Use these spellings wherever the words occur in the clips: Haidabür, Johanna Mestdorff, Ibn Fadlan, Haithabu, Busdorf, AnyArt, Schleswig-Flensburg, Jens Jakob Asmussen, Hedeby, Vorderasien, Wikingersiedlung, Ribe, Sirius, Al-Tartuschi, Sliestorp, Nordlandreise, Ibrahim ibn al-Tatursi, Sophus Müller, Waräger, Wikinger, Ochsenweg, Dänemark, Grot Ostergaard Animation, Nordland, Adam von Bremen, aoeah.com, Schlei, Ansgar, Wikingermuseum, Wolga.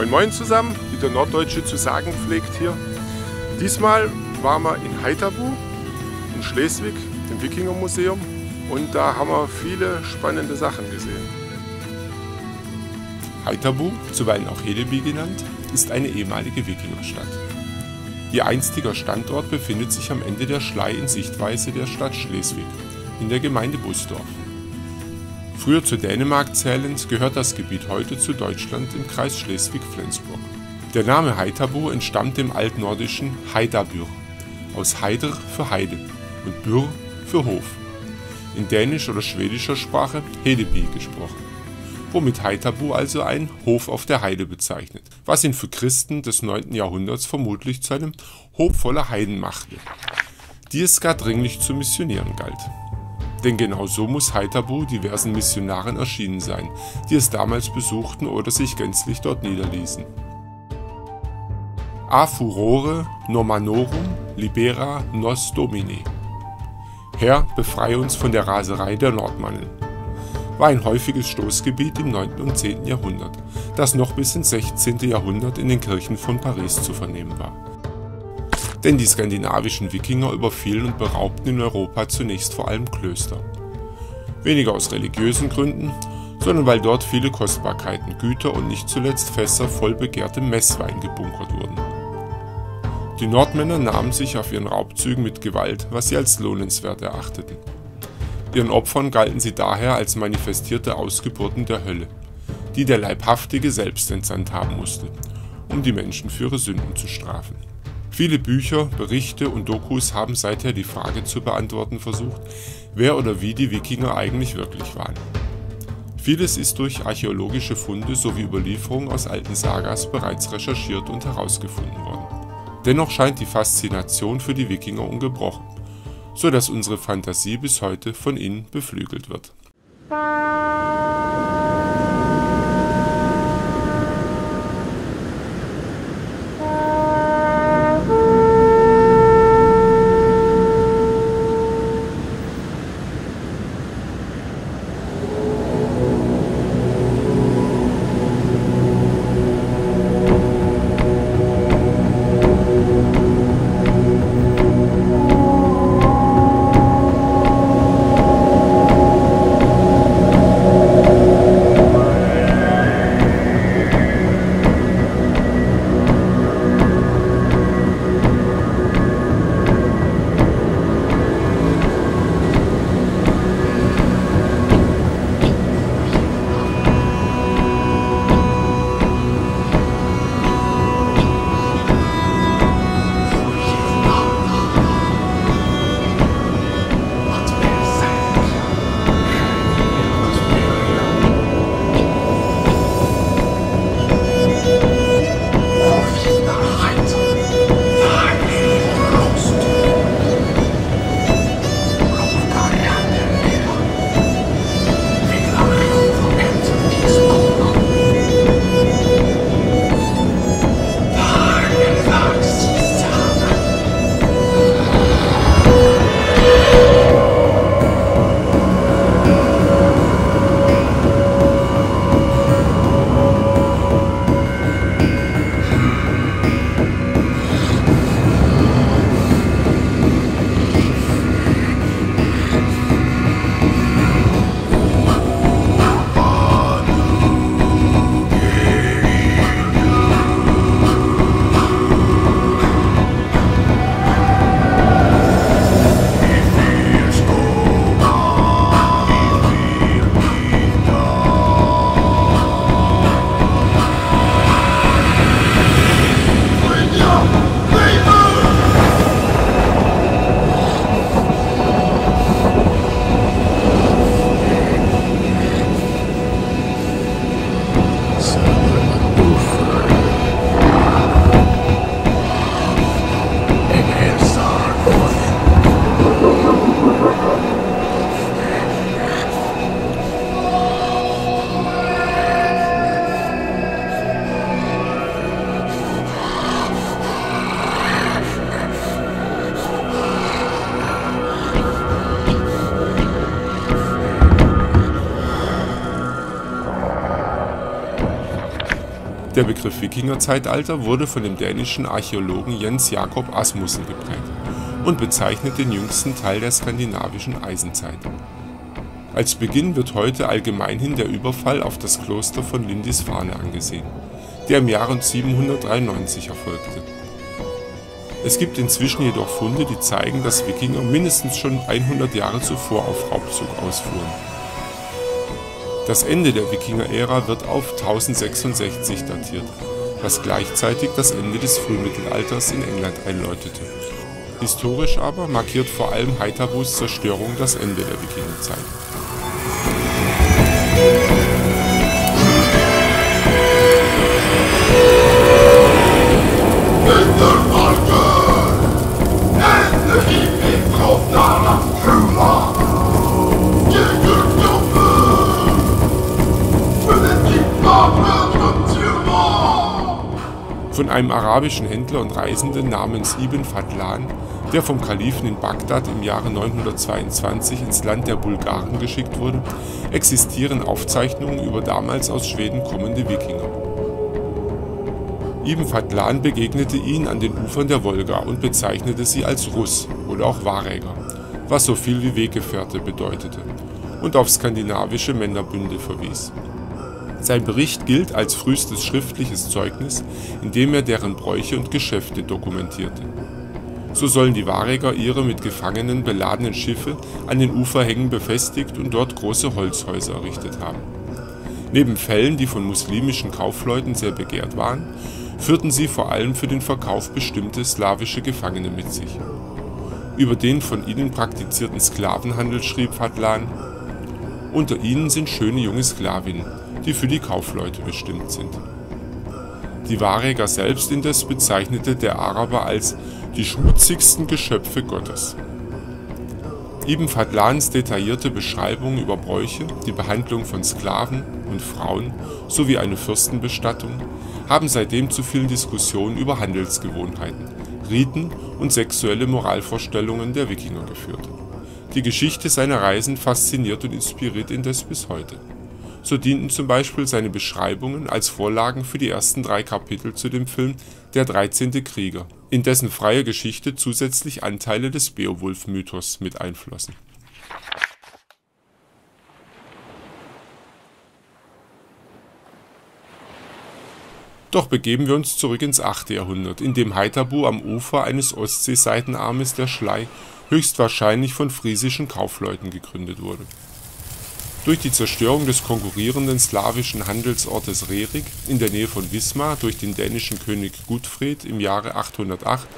Moin Moin zusammen, wie der Norddeutsche zu sagen pflegt hier. Diesmal waren wir in Haithabu, in Schleswig, im Wikingermuseum, und da haben wir viele spannende Sachen gesehen. Haithabu, zuweilen auch Hedeby genannt, ist eine ehemalige Wikingerstadt. Ihr einstiger Standort befindet sich am Ende der Schlei in Sichtweise der Stadt Schleswig, in der Gemeinde Busdorf. Früher zu Dänemark zählend, gehört das Gebiet heute zu Deutschland im Kreis Schleswig-Flensburg. Der Name Haithabu entstammt dem altnordischen Haidabür, aus Heider für Heide und Bür für Hof, in dänisch oder schwedischer Sprache Hedeby gesprochen, womit Haithabu also ein Hof auf der Heide bezeichnet, was ihn für Christen des 9. Jahrhunderts vermutlich zu einem Hof voller Heiden machte, die es gar dringlich zu missionieren galt. Denn genau so muss Haithabu diversen Missionaren erschienen sein, die es damals besuchten oder sich gänzlich dort niederließen. A furore nomanorum libera nos domine. Herr, befreie uns von der Raserei der Nordmannen, war ein häufiges Stoßgebiet im 9. und 10. Jahrhundert, das noch bis ins 16. Jahrhundert in den Kirchen von Paris zu vernehmen war. Denn die skandinavischen Wikinger überfielen und beraubten in Europa zunächst vor allem Klöster. Weniger aus religiösen Gründen, sondern weil dort viele Kostbarkeiten, Güter und nicht zuletzt Fässer voll begehrtem Messwein gebunkert wurden. Die Nordmänner nahmen sich auf ihren Raubzügen mit Gewalt, was sie als lohnenswert erachteten. Ihren Opfern galten sie daher als manifestierte Ausgeburten der Hölle, die der Leibhaftige selbst entsandt haben musste, um die Menschen für ihre Sünden zu strafen. Viele Bücher, Berichte und Dokus haben seither die Frage zu beantworten versucht, wer oder wie die Wikinger eigentlich wirklich waren. Vieles ist durch archäologische Funde sowie Überlieferungen aus alten Sagas bereits recherchiert und herausgefunden worden. Dennoch scheint die Faszination für die Wikinger ungebrochen, so dass unsere Fantasie bis heute von ihnen beflügelt wird. Der Begriff Wikingerzeitalter wurde von dem dänischen Archäologen Jens Jakob Asmussen geprägt und bezeichnet den jüngsten Teil der skandinavischen Eisenzeit. Als Beginn wird heute allgemeinhin der Überfall auf das Kloster von Lindisfarne angesehen, der im Jahre 793 erfolgte. Es gibt inzwischen jedoch Funde, die zeigen, dass Wikinger mindestens schon 100 Jahre zuvor auf Raubzug ausfuhren. Das Ende der Wikinger-Ära wird auf 1066 datiert, was gleichzeitig das Ende des Frühmittelalters in England einläutete. Historisch aber markiert vor allem Haithabus Zerstörung das Ende der Wikingerzeit. Von einem arabischen Händler und Reisenden namens Ibn Fadlan, der vom Kalifen in Bagdad im Jahre 922 ins Land der Bulgaren geschickt wurde, existieren Aufzeichnungen über damals aus Schweden kommende Wikinger. Ibn Fadlan begegnete ihnen an den Ufern der Wolga und bezeichnete sie als Russ oder auch Waräger, was so viel wie Weggefährte bedeutete, und auf skandinavische Männerbünde verwies. Sein Bericht gilt als frühestes schriftliches Zeugnis, in dem er deren Bräuche und Geschäfte dokumentierte. So sollen die Waräger ihre mit Gefangenen beladenen Schiffe an den Uferhängen befestigt und dort große Holzhäuser errichtet haben. Neben Fellen, die von muslimischen Kaufleuten sehr begehrt waren, führten sie vor allem für den Verkauf bestimmte slawische Gefangene mit sich. Über den von ihnen praktizierten Sklavenhandel schrieb Fadlan: Unter ihnen sind schöne junge Sklavinnen, die für die Kaufleute bestimmt sind. Die Waräger selbst indes bezeichnete der Araber als die schmutzigsten Geschöpfe Gottes. Ibn Fadlans detaillierte Beschreibungen über Bräuche, die Behandlung von Sklaven und Frauen sowie eine Fürstenbestattung haben seitdem zu vielen Diskussionen über Handelsgewohnheiten, Riten und sexuelle Moralvorstellungen der Wikinger geführt. Die Geschichte seiner Reisen fasziniert und inspiriert indes bis heute. So dienten zum Beispiel seine Beschreibungen als Vorlagen für die ersten 3 Kapitel zu dem Film Der 13. Krieger, in dessen freie Geschichte zusätzlich Anteile des Beowulf-Mythos mit einflossen. Doch begeben wir uns zurück ins 8. Jahrhundert, in dem Haithabu am Ufer eines Ostseeseitenarmes der Schlei höchstwahrscheinlich von friesischen Kaufleuten gegründet wurde. Durch die Zerstörung des konkurrierenden slawischen Handelsortes Rerik in der Nähe von Wismar durch den dänischen König Gutfred im Jahre 808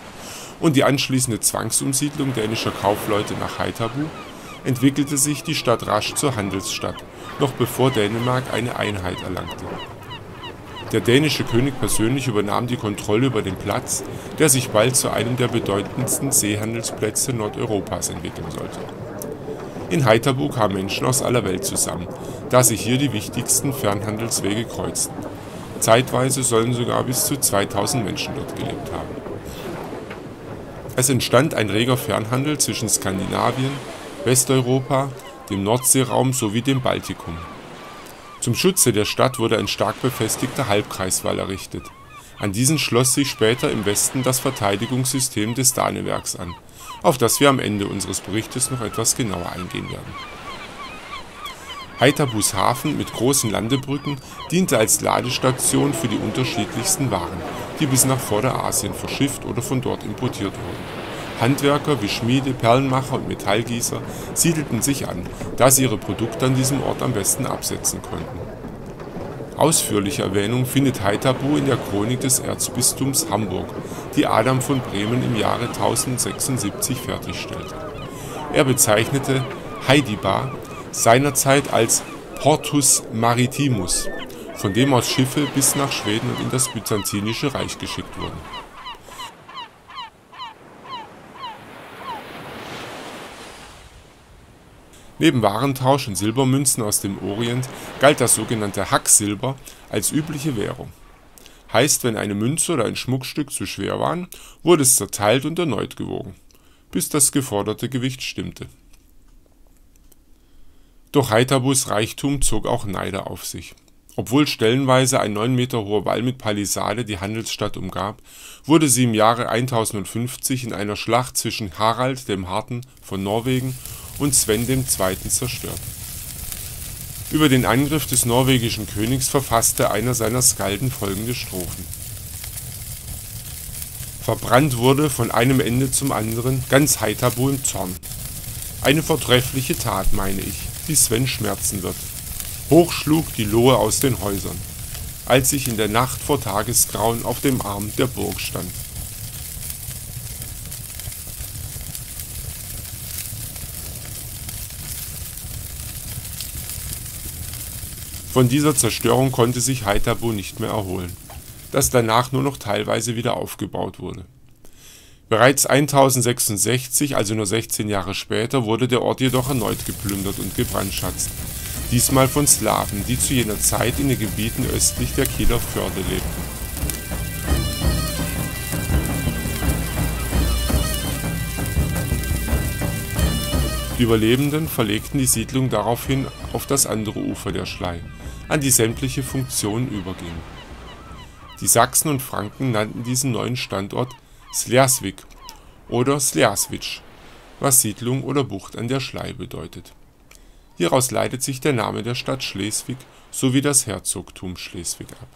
und die anschließende Zwangsumsiedlung dänischer Kaufleute nach Haithabu entwickelte sich die Stadt rasch zur Handelsstadt, noch bevor Dänemark eine Einheit erlangte. Der dänische König persönlich übernahm die Kontrolle über den Platz, der sich bald zu einem der bedeutendsten Seehandelsplätze Nordeuropas entwickeln sollte. In Haithabu kamen Menschen aus aller Welt zusammen, da sich hier die wichtigsten Fernhandelswege kreuzten. Zeitweise sollen sogar bis zu 2000 Menschen dort gelebt haben. Es entstand ein reger Fernhandel zwischen Skandinavien, Westeuropa, dem Nordseeraum sowie dem Baltikum. Zum Schutze der Stadt wurde ein stark befestigter Halbkreiswall errichtet. An diesen schloss sich später im Westen das Verteidigungssystem des Danewerks an, auf das wir am Ende unseres Berichtes noch etwas genauer eingehen werden. Haithabus Hafen mit großen Landebrücken diente als Ladestation für die unterschiedlichsten Waren, die bis nach Vorderasien verschifft oder von dort importiert wurden. Handwerker wie Schmiede, Perlenmacher und Metallgießer siedelten sich an, da sie ihre Produkte an diesem Ort am besten absetzen konnten. Ausführliche Erwähnung findet Haithabu in der Chronik des Erzbistums Hamburg, die Adam von Bremen im Jahre 1076 fertigstellte. Er bezeichnete Haidaba seinerzeit als Portus Maritimus, von dem aus Schiffe bis nach Schweden und in das Byzantinische Reich geschickt wurden. Neben Warentausch und Silbermünzen aus dem Orient galt das sogenannte Hacksilber als übliche Währung. Heißt, wenn eine Münze oder ein Schmuckstück zu schwer waren, wurde es zerteilt und erneut gewogen, bis das geforderte Gewicht stimmte. Doch Haithabus Reichtum zog auch Neider auf sich. Obwohl stellenweise ein 9 Meter hoher Wall mit Palisade die Handelsstadt umgab, wurde sie im Jahre 1050 in einer Schlacht zwischen Harald dem Harten von Norwegen und Sven II. Zerstört. Über den Angriff des norwegischen Königs verfasste einer seiner Skalden folgende Strophen. Verbrannt wurde von einem Ende zum anderen ganz Haithabu im Zorn. Eine vortreffliche Tat, meine ich, die Sven schmerzen wird. Hoch schlug die Lohe aus den Häusern, als ich in der Nacht vor Tagesgrauen auf dem Arm der Burg stand. Von dieser Zerstörung konnte sich Haithabu nicht mehr erholen, das danach nur noch teilweise wieder aufgebaut wurde. Bereits 1066, also nur 16 Jahre später, wurde der Ort jedoch erneut geplündert und gebrandschatzt, diesmal von Slawen, die zu jener Zeit in den Gebieten östlich der Kieler Förde lebten. Die Überlebenden verlegten die Siedlung daraufhin auf das andere Ufer der Schlei, an die sämtliche Funktionen überging. Die Sachsen und Franken nannten diesen neuen Standort Schleswig oder Slieswitsch, was Siedlung oder Bucht an der Schlei bedeutet. Hieraus leitet sich der Name der Stadt Schleswig sowie das Herzogtum Schleswig ab.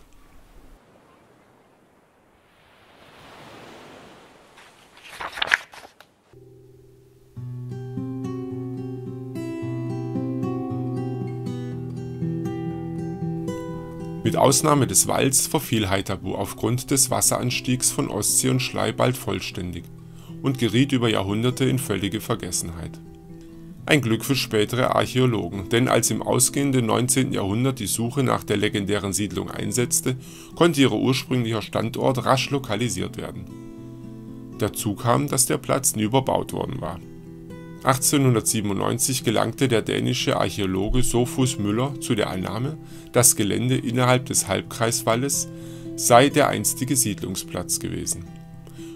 Mit Ausnahme des Walls verfiel Haithabu aufgrund des Wasseranstiegs von Ostsee und Schlei bald vollständig und geriet über Jahrhunderte in völlige Vergessenheit. Ein Glück für spätere Archäologen, denn als im ausgehenden 19. Jahrhundert die Suche nach der legendären Siedlung einsetzte, konnte ihr ursprünglicher Standort rasch lokalisiert werden. Dazu kam, dass der Platz nie überbaut worden war. 1897 gelangte der dänische Archäologe Sophus Müller zu der Annahme, das Gelände innerhalb des Halbkreiswalles sei der einstige Siedlungsplatz gewesen.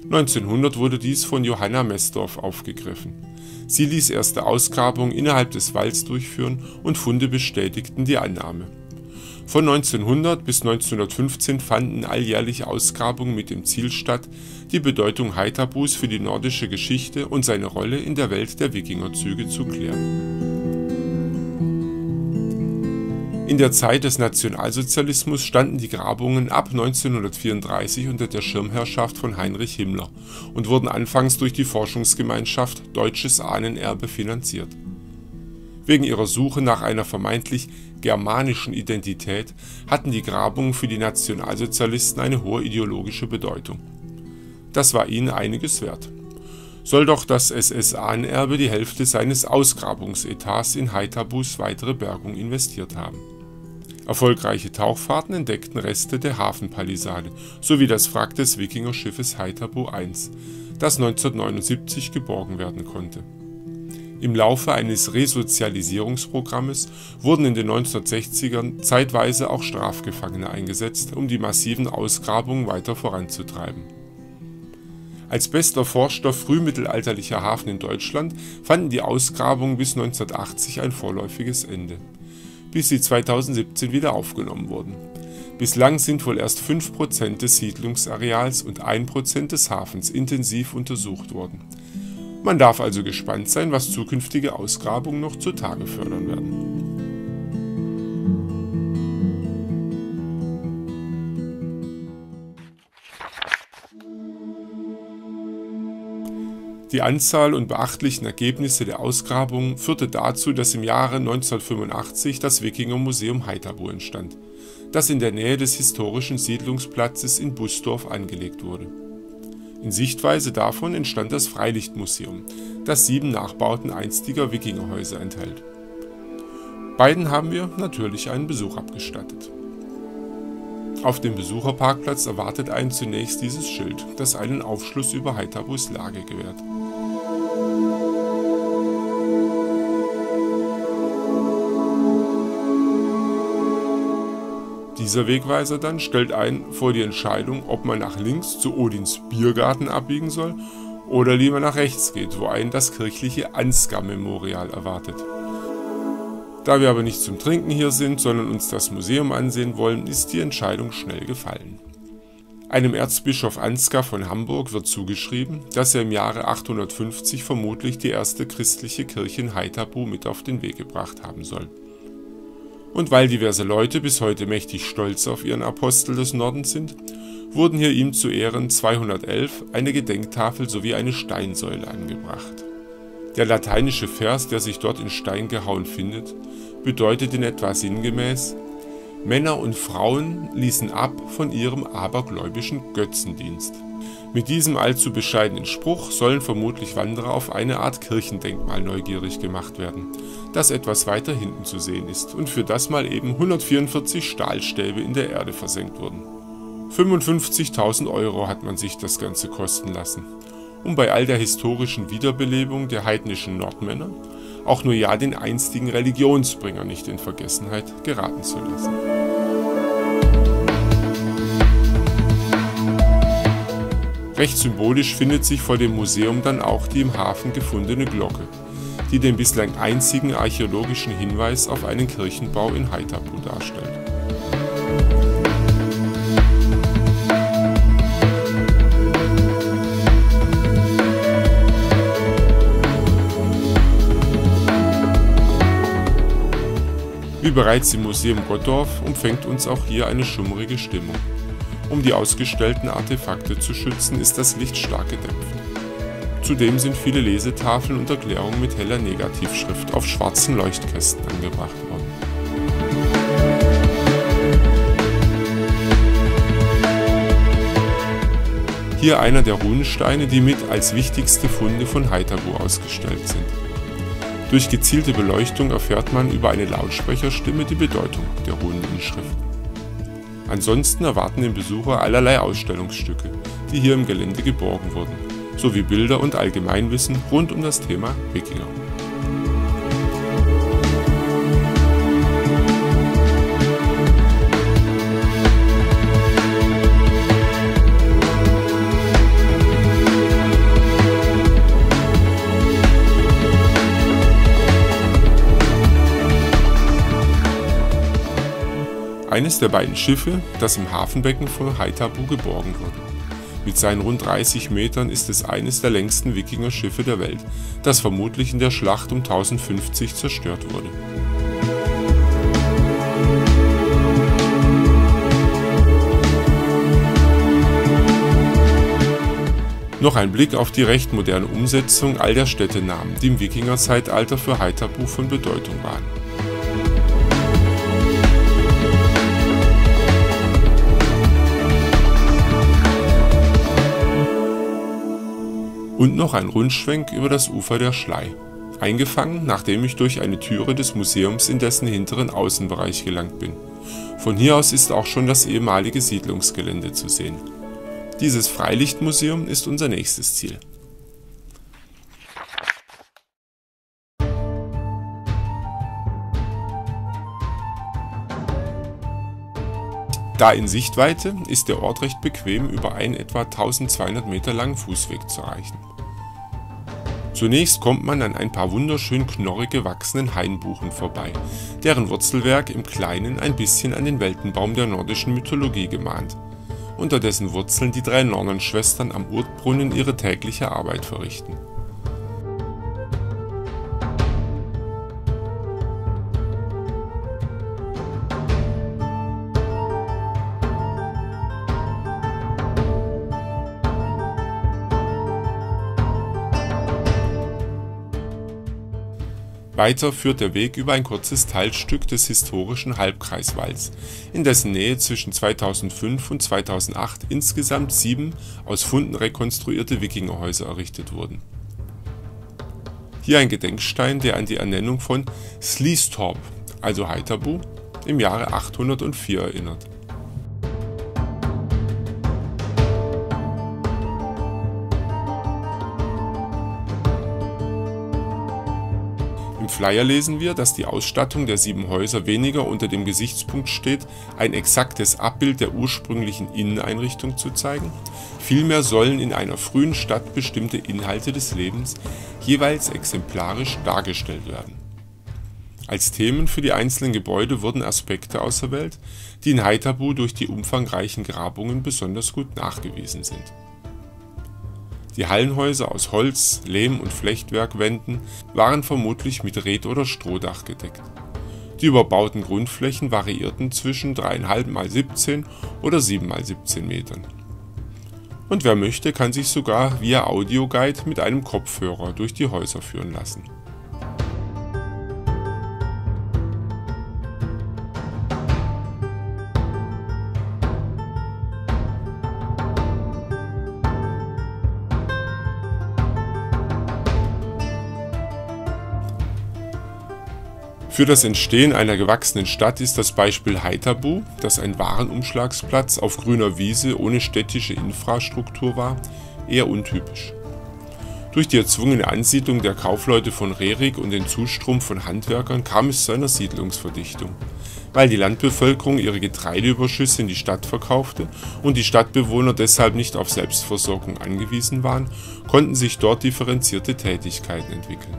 1900 wurde dies von Johanna Mestdorff aufgegriffen. Sie ließ erste Ausgrabungen innerhalb des Walls durchführen und Funde bestätigten die Annahme. Von 1900 bis 1915 fanden alljährlich Ausgrabungen mit dem Ziel statt, die Bedeutung Haithabus für die nordische Geschichte und seine Rolle in der Welt der Wikingerzüge zu klären. In der Zeit des Nationalsozialismus standen die Grabungen ab 1934 unter der Schirmherrschaft von Heinrich Himmler und wurden anfangs durch die Forschungsgemeinschaft Deutsches Ahnenerbe finanziert. Wegen ihrer Suche nach einer vermeintlich germanischen Identität hatten die Grabungen für die Nationalsozialisten eine hohe ideologische Bedeutung. Das war ihnen einiges wert. Soll doch das SS-Ahnenerbe die Hälfte seines Ausgrabungsetats in Haithabus weitere Bergung investiert haben. Erfolgreiche Tauchfahrten entdeckten Reste der Hafenpalisade sowie das Wrack des Wikingerschiffes Haithabu I, das 1979 geborgen werden konnte. Im Laufe eines Resozialisierungsprogrammes wurden in den 1960ern zeitweise auch Strafgefangene eingesetzt, um die massiven Ausgrabungen weiter voranzutreiben. Als best erforschter frühmittelalterlicher Hafen in Deutschland fanden die Ausgrabungen bis 1980 ein vorläufiges Ende, bis sie 2017 wieder aufgenommen wurden. Bislang sind wohl erst 5% des Siedlungsareals und 1% des Hafens intensiv untersucht worden. Man darf also gespannt sein, was zukünftige Ausgrabungen noch zutage fördern werden. Die Anzahl und beachtlichen Ergebnisse der Ausgrabungen führte dazu, dass im Jahre 1985 das Wikingermuseum Haithabu entstand, das in der Nähe des historischen Siedlungsplatzes in Busdorf angelegt wurde. In Sichtweise davon entstand das Freilichtmuseum, das 7 Nachbauten einstiger Wikingerhäuser enthält. Beiden haben wir natürlich einen Besuch abgestattet. Auf dem Besucherparkplatz erwartet einen zunächst dieses Schild, das einen Aufschluss über Haithabus Lage gewährt. Dieser Wegweiser dann stellt einen vor die Entscheidung, ob man nach links zu Odins Biergarten abbiegen soll oder lieber nach rechts geht, wo einen das kirchliche Ansgar-Memorial erwartet. Da wir aber nicht zum Trinken hier sind, sondern uns das Museum ansehen wollen, ist die Entscheidung schnell gefallen. Einem Erzbischof Ansgar von Hamburg wird zugeschrieben, dass er im Jahre 850 vermutlich die erste christliche Kirche in Haithabu mit auf den Weg gebracht haben soll. Und weil diverse Leute bis heute mächtig stolz auf ihren Apostel des Nordens sind, wurden hier ihm zu Ehren 211 eine Gedenktafel sowie eine Steinsäule angebracht. Der lateinische Vers, der sich dort in Stein gehauen findet, bedeutet in etwa sinngemäß: Männer und Frauen ließen ab von ihrem abergläubischen Götzendienst. Mit diesem allzu bescheidenen Spruch sollen vermutlich Wanderer auf eine Art Kirchendenkmal neugierig gemacht werden, das etwas weiter hinten zu sehen ist und für das mal eben 144 Stahlstäbe in der Erde versenkt wurden. 55.000 € hat man sich das Ganze kosten lassen, um bei all der historischen Wiederbelebung der heidnischen Nordmänner auch nur ja den einstigen Religionsbringer nicht in Vergessenheit geraten zu lassen. Recht symbolisch findet sich vor dem Museum dann auch die im Hafen gefundene Glocke, die den bislang einzigen archäologischen Hinweis auf einen Kirchenbau in Haithabu darstellt. Wie bereits im Museum Gottorf umfängt uns auch hier eine schummrige Stimmung. Um die ausgestellten Artefakte zu schützen, ist das Licht stark gedämpft. Zudem sind viele Lesetafeln und Erklärungen mit heller Negativschrift auf schwarzen Leuchtkästen angebracht worden. Hier einer der Runensteine, die mit als wichtigste Funde von Haithabu ausgestellt sind. Durch gezielte Beleuchtung erfährt man über eine Lautsprecherstimme die Bedeutung der Runeninschrift. Ansonsten erwarten den Besucher allerlei Ausstellungsstücke, die hier im Gelände geborgen wurden, sowie Bilder und Allgemeinwissen rund um das Thema Wikinger. Eines der beiden Schiffe, das im Hafenbecken von Haithabu geborgen wurde. Mit seinen rund 30 Metern ist es eines der längsten Wikingerschiffe der Welt, das vermutlich in der Schlacht um 1050 zerstört wurde. Noch ein Blick auf die recht moderne Umsetzung all der Städtenamen, die im Wikingerzeitalter für Haithabu von Bedeutung waren. Und noch ein Rundschwenk über das Ufer der Schlei, eingefangen, nachdem ich durch eine Türe des Museums in dessen hinteren Außenbereich gelangt bin. Von hier aus ist auch schon das ehemalige Siedlungsgelände zu sehen. Dieses Freilichtmuseum ist unser nächstes Ziel. Da in Sichtweite ist der Ort recht bequem über einen etwa 1200 Meter langen Fußweg zu erreichen. Zunächst kommt man an ein paar wunderschön knorrig gewachsenen Hainbuchen vorbei, deren Wurzelwerk im Kleinen ein bisschen an den Weltenbaum der nordischen Mythologie gemahnt, unter dessen Wurzeln die drei Nornenschwestern am Urtbrunnen ihre tägliche Arbeit verrichten. Weiter führt der Weg über ein kurzes Teilstück des historischen Halbkreiswalds, in dessen Nähe zwischen 2005 und 2008 insgesamt 7 aus Funden rekonstruierte Wikingerhäuser errichtet wurden. Hier ein Gedenkstein, der an die Ernennung von Sliestorp, also Haithabu, im Jahre 804 erinnert. Im Flyer lesen wir, dass die Ausstattung der 7 Häuser weniger unter dem Gesichtspunkt steht, ein exaktes Abbild der ursprünglichen Inneneinrichtung zu zeigen, vielmehr sollen in einer frühen Stadt bestimmte Inhalte des Lebens jeweils exemplarisch dargestellt werden. Als Themen für die einzelnen Gebäude wurden Aspekte auserwählt, die in Haithabu durch die umfangreichen Grabungen besonders gut nachgewiesen sind. Die Hallenhäuser aus Holz, Lehm und Flechtwerkwänden waren vermutlich mit Red- oder Strohdach gedeckt. Die überbauten Grundflächen variierten zwischen 3,5 x 17 oder 7 x 17 Metern. Und wer möchte, kann sich sogar via Audioguide mit einem Kopfhörer durch die Häuser führen lassen. Für das Entstehen einer gewachsenen Stadt ist das Beispiel Haithabu, das ein Warenumschlagsplatz auf grüner Wiese ohne städtische Infrastruktur war, eher untypisch. Durch die erzwungene Ansiedlung der Kaufleute von Rerik und den Zustrom von Handwerkern kam es zu einer Siedlungsverdichtung, weil die Landbevölkerung ihre Getreideüberschüsse in die Stadt verkaufte und die Stadtbewohner deshalb nicht auf Selbstversorgung angewiesen waren, konnten sich dort differenzierte Tätigkeiten entwickeln.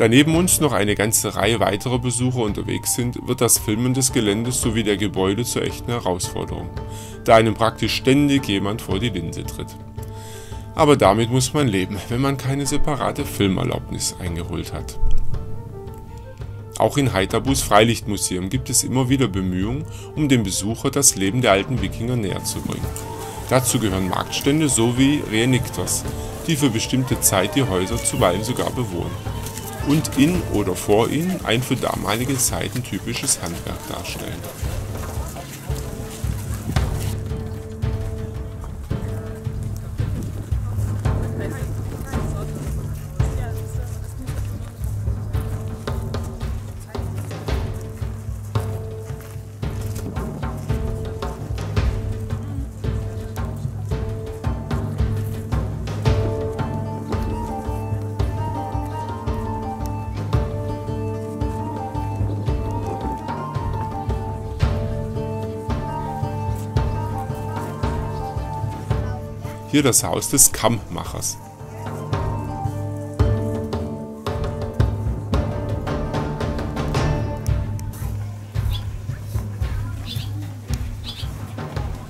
Da neben uns noch eine ganze Reihe weiterer Besucher unterwegs sind, wird das Filmen des Geländes sowie der Gebäude zur echten Herausforderung, da einem praktisch ständig jemand vor die Linse tritt. Aber damit muss man leben, wenn man keine separate Filmerlaubnis eingeholt hat. Auch in Haithabus Freilichtmuseum gibt es immer wieder Bemühungen, um dem Besucher das Leben der alten Wikinger näher zu bringen. Dazu gehören Marktstände sowie Reenictors, die für bestimmte Zeit die Häuser zuweilen sogar bewohnen und in oder vor ihnen ein für damalige Zeiten typisches Handwerk darstellen. Hier das Haus des Kammmachers.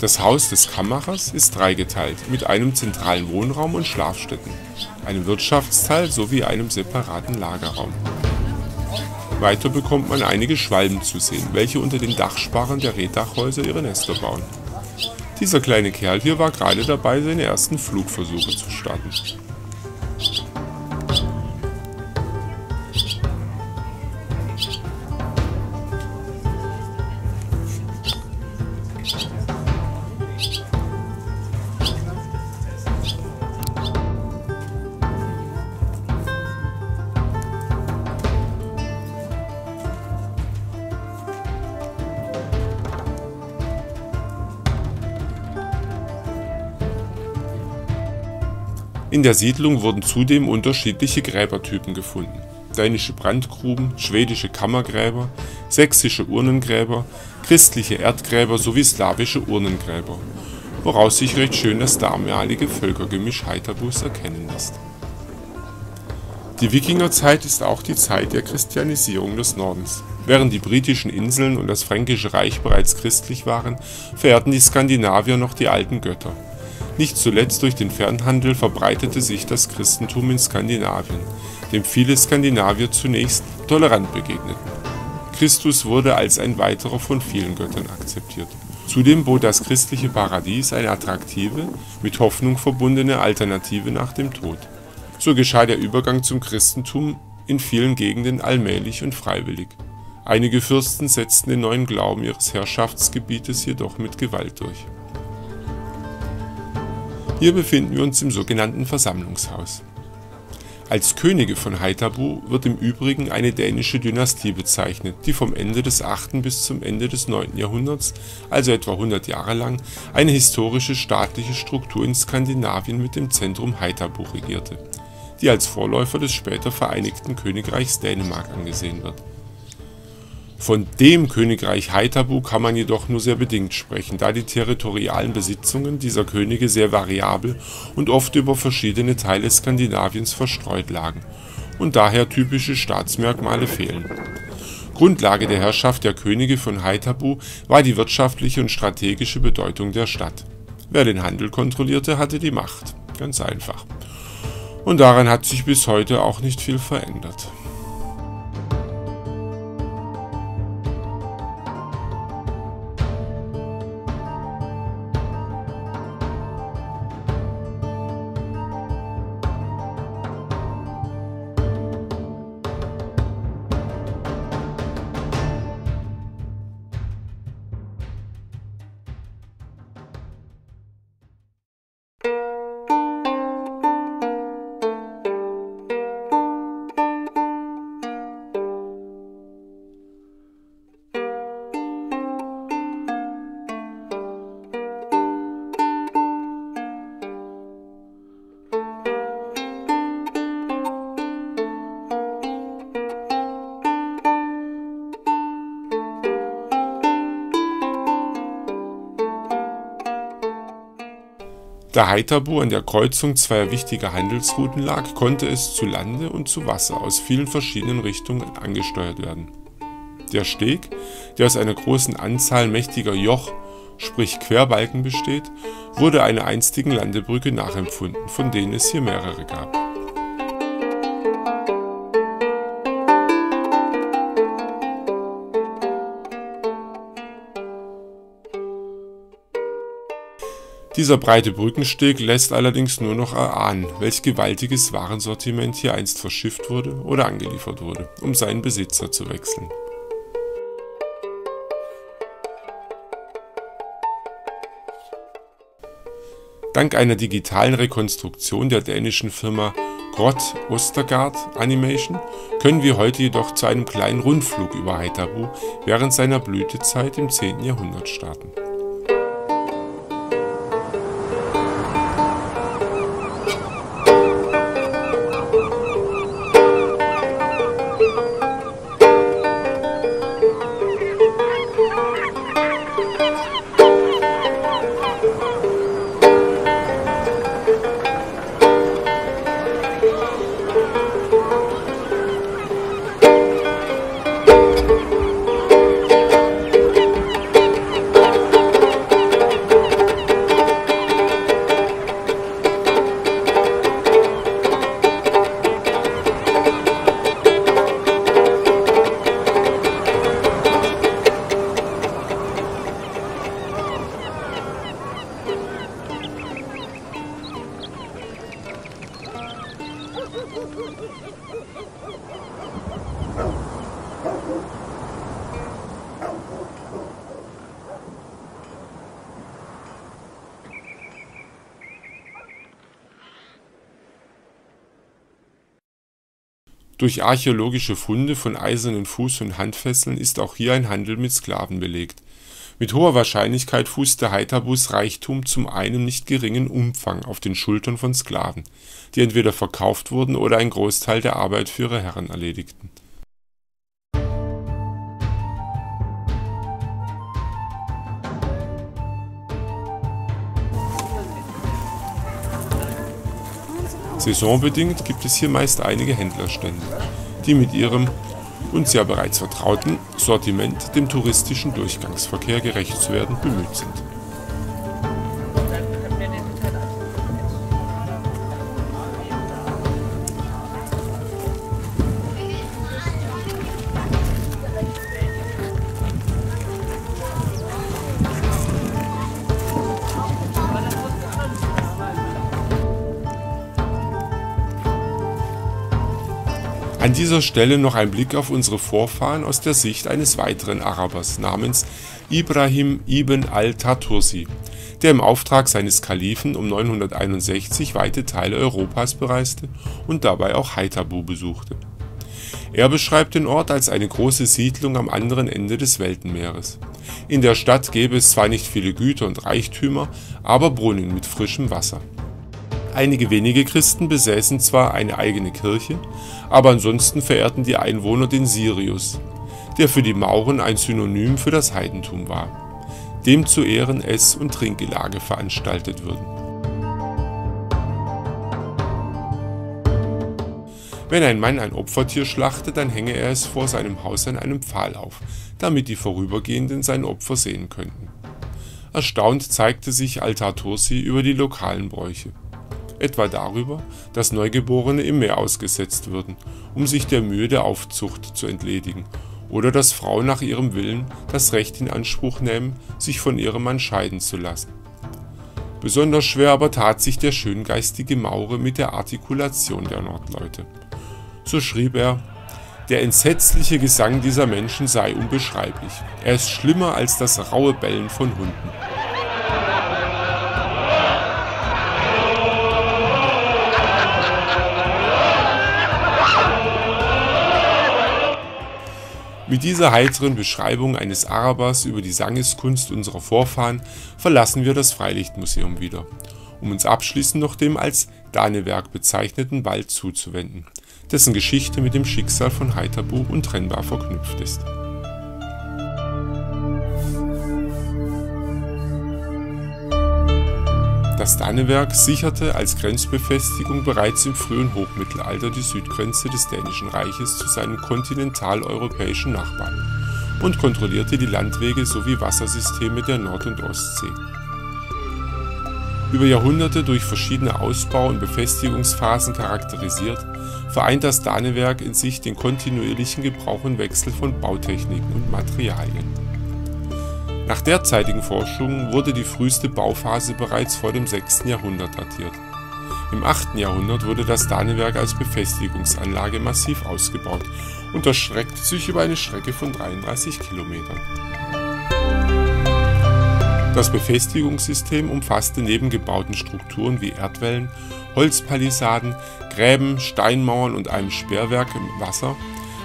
Das Haus des Kammmachers ist dreigeteilt mit einem zentralen Wohnraum und Schlafstätten, einem Wirtschaftsteil sowie einem separaten Lagerraum. Weiter bekommt man einige Schwalben zu sehen, welche unter den Dachsparren der Rehdachhäuser ihre Nester bauen. Dieser kleine Kerl hier war gerade dabei, seine ersten Flugversuche zu starten. In der Siedlung wurden zudem unterschiedliche Gräbertypen gefunden: dänische Brandgruben, schwedische Kammergräber, sächsische Urnengräber, christliche Erdgräber sowie slawische Urnengräber, woraus sich recht schön das damalige Völkergemisch Haithabus erkennen lässt. Die Wikingerzeit ist auch die Zeit der Christianisierung des Nordens. Während die britischen Inseln und das Fränkische Reich bereits christlich waren, verehrten die Skandinavier noch die alten Götter. Nicht zuletzt durch den Fernhandel verbreitete sich das Christentum in Skandinavien, dem viele Skandinavier zunächst tolerant begegneten. Christus wurde als ein weiterer von vielen Göttern akzeptiert. Zudem bot das christliche Paradies eine attraktive, mit Hoffnung verbundene Alternative nach dem Tod. So geschah der Übergang zum Christentum in vielen Gegenden allmählich und freiwillig. Einige Fürsten setzten den neuen Glauben ihres Herrschaftsgebietes jedoch mit Gewalt durch. Hier befinden wir uns im sogenannten Versammlungshaus. Als Könige von Haithabu wird im Übrigen eine dänische Dynastie bezeichnet, die vom Ende des 8. bis zum Ende des 9. Jahrhunderts, also etwa 100 Jahre lang, eine historische staatliche Struktur in Skandinavien mit dem Zentrum Haithabu regierte, die als Vorläufer des später Vereinigten Königreichs Dänemark angesehen wird. Von dem Königreich Haithabu kann man jedoch nur sehr bedingt sprechen, da die territorialen Besitzungen dieser Könige sehr variabel und oft über verschiedene Teile Skandinaviens verstreut lagen und daher typische Staatsmerkmale fehlen. Grundlage der Herrschaft der Könige von Haithabu war die wirtschaftliche und strategische Bedeutung der Stadt. Wer den Handel kontrollierte, hatte die Macht. Ganz einfach. Und daran hat sich bis heute auch nicht viel verändert. Da Haithabu an der Kreuzung zweier wichtiger Handelsrouten lag, konnte es zu Lande und zu Wasser aus vielen verschiedenen Richtungen angesteuert werden. Der Steg, der aus einer großen Anzahl mächtiger Joch, sprich Querbalken besteht, wurde einer einstigen Landebrücke nachempfunden, von denen es hier mehrere gab. Dieser breite Brückensteg lässt allerdings nur noch erahnen, welch gewaltiges Warensortiment hier einst verschifft wurde oder angeliefert wurde, um seinen Besitzer zu wechseln. Dank einer digitalen Rekonstruktion der dänischen Firma Grot Ostergaard Animation können wir heute jedoch zu einem kleinen Rundflug über Haithabu während seiner Blütezeit im 10. Jahrhundert starten. Durch archäologische Funde von eisernen Fuß- und Handfesseln ist auch hier ein Handel mit Sklaven belegt. Mit hoher Wahrscheinlichkeit fußte Haithabus Reichtum zum einem nicht geringen Umfang auf den Schultern von Sklaven, die entweder verkauft wurden oder einen Großteil der Arbeit für ihre Herren erledigten. Saisonbedingt gibt es hier meist einige Händlerstände, die mit ihrem uns ja bereits vertrauten Sortiment dem touristischen Durchgangsverkehr gerecht zu werden bemüht sind. An dieser Stelle noch ein Blick auf unsere Vorfahren aus der Sicht eines weiteren Arabers namens Ibrahim ibn al-Tatursi, der im Auftrag seines Kalifen um 961 weite Teile Europas bereiste und dabei auch Haithabu besuchte. Er beschreibt den Ort als eine große Siedlung am anderen Ende des Weltenmeeres. In der Stadt gäbe es zwar nicht viele Güter und Reichtümer, aber Brunnen mit frischem Wasser. Einige wenige Christen besäßen zwar eine eigene Kirche, aber ansonsten verehrten die Einwohner den Sirius, der für die Mauren ein Synonym für das Heidentum war. Dem zu Ehren Ess- und Trinkgelage veranstaltet würden. Wenn ein Mann ein Opfertier schlachte, dann hänge er es vor seinem Haus an einem Pfahl auf, damit die Vorübergehenden sein Opfer sehen könnten. Erstaunt zeigte sich Al-Tartuschi über die lokalen Bräuche. Etwa darüber, dass Neugeborene im Meer ausgesetzt würden, um sich der Mühe der Aufzucht zu entledigen, oder dass Frauen nach ihrem Willen das Recht in Anspruch nehmen, sich von ihrem Mann scheiden zu lassen. Besonders schwer aber tat sich der schöngeistige Maurer mit der Artikulation der Nordleute. So schrieb er: Der entsetzliche Gesang dieser Menschen sei unbeschreiblich. Er ist schlimmer als das raue Bellen von Hunden. Mit dieser heiteren Beschreibung eines Arabers über die Sangeskunst unserer Vorfahren verlassen wir das Freilichtmuseum wieder, um uns abschließend noch dem als Danewerk bezeichneten Wald zuzuwenden, dessen Geschichte mit dem Schicksal von Haithabu untrennbar verknüpft ist. Das Danewerk sicherte als Grenzbefestigung bereits im frühen Hochmittelalter die Südgrenze des Dänischen Reiches zu seinem kontinentaleuropäischen Nachbarn und kontrollierte die Landwege sowie Wassersysteme der Nord- und Ostsee. Über Jahrhunderte durch verschiedene Ausbau- und Befestigungsphasen charakterisiert, vereint das Danewerk in sich den kontinuierlichen Gebrauch und Wechsel von Bautechniken und Materialien. Nach derzeitigen Forschungen wurde die früheste Bauphase bereits vor dem 6. Jahrhundert datiert. Im 8. Jahrhundert wurde das Danewerk als Befestigungsanlage massiv ausgebaut und erstreckte sich über eine Strecke von 33 Kilometern. Das Befestigungssystem umfasste neben gebauten Strukturen wie Erdwällen, Holzpalisaden, Gräben, Steinmauern und einem Sperrwerk im Wasser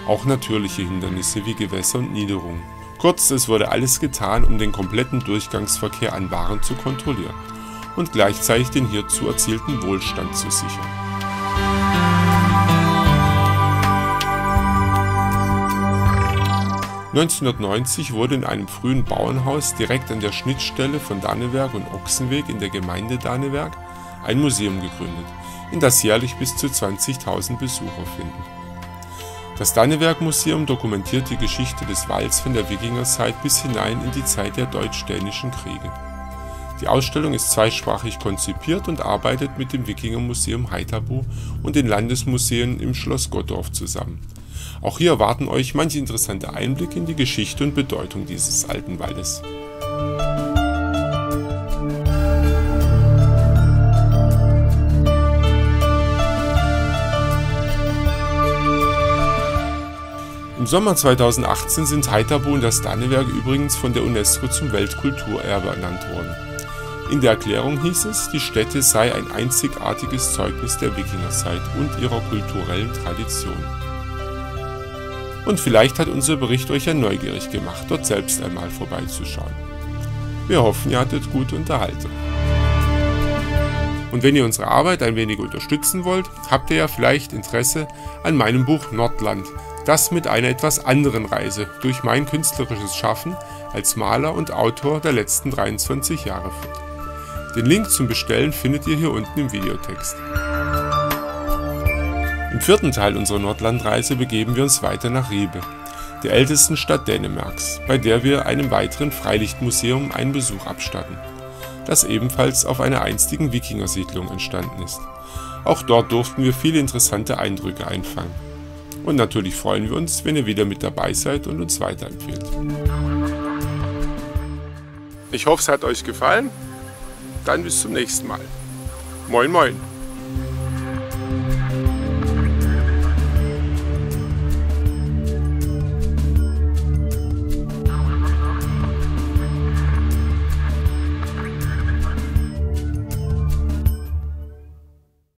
auch natürliche Hindernisse wie Gewässer und Niederungen. Kurz, es wurde alles getan, um den kompletten Durchgangsverkehr an Waren zu kontrollieren und gleichzeitig den hierzu erzielten Wohlstand zu sichern. Musik 1990 wurde in einem frühen Bauernhaus direkt an der Schnittstelle von Danewerk und Ochsenweg in der Gemeinde Danewerk ein Museum gegründet, in das jährlich bis zu 20.000 Besucher finden. Das Danewerk-Museum dokumentiert die Geschichte des Walds von der Wikingerzeit bis hinein in die Zeit der deutsch-dänischen Kriege. Die Ausstellung ist zweisprachig konzipiert und arbeitet mit dem Wikingermuseum Haithabu und den Landesmuseen im Schloss Gottorf zusammen. Auch hier erwarten euch manche interessante Einblicke in die Geschichte und Bedeutung dieses alten Waldes. Im Sommer 2018 sind Haithabu und das Danewerk übrigens von der UNESCO zum Weltkulturerbe ernannt worden. In der Erklärung hieß es, die Stätte sei ein einzigartiges Zeugnis der Wikingerzeit und ihrer kulturellen Tradition. Und vielleicht hat unser Bericht euch ja neugierig gemacht, dort selbst einmal vorbeizuschauen. Wir hoffen, ihr hattet gute Unterhaltung. Und wenn ihr unsere Arbeit ein wenig unterstützen wollt, habt ihr ja vielleicht Interesse an meinem Buch Nordland. Das mit einer etwas anderen Reise durch mein künstlerisches Schaffen als Maler und Autor der letzten 23 Jahre führt. Den Link zum Bestellen findet ihr hier unten im Videotext. Im vierten Teil unserer Nordlandreise begeben wir uns weiter nach Ribe, der ältesten Stadt Dänemarks, bei der wir einem weiteren Freilichtmuseum einen Besuch abstatten, das ebenfalls auf einer einstigen Wikingersiedlung entstanden ist. Auch dort durften wir viele interessante Eindrücke einfangen. Und natürlich freuen wir uns, wenn ihr wieder mit dabei seid und uns weiterempfehlt. Ich hoffe, es hat euch gefallen. Dann bis zum nächsten Mal. Moin moin!